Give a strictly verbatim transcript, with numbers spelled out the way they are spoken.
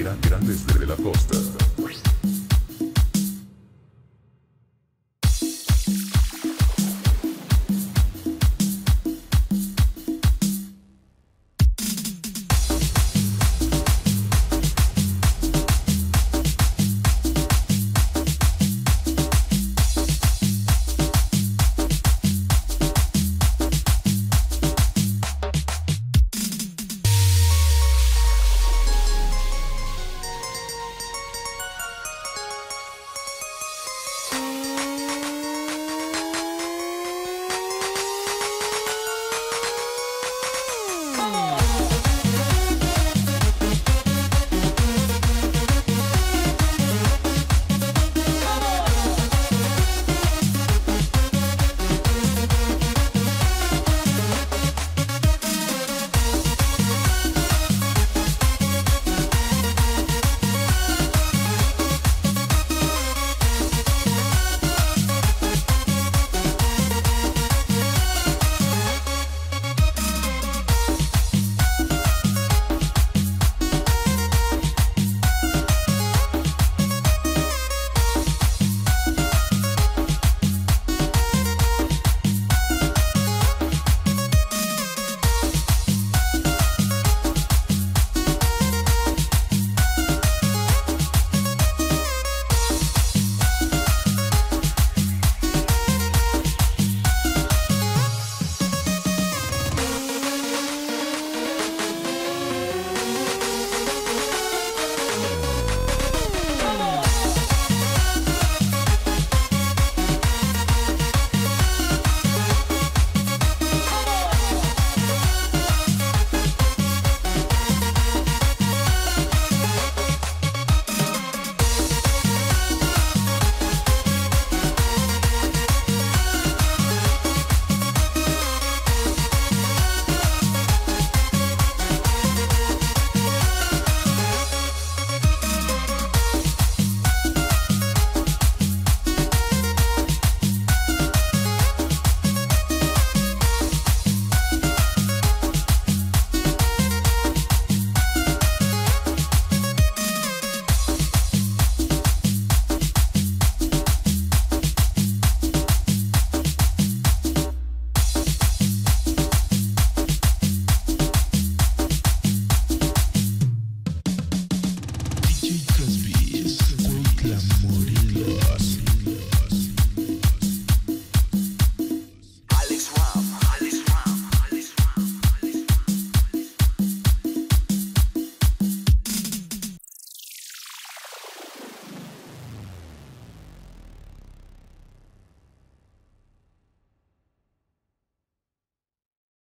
Grandes de la Costa.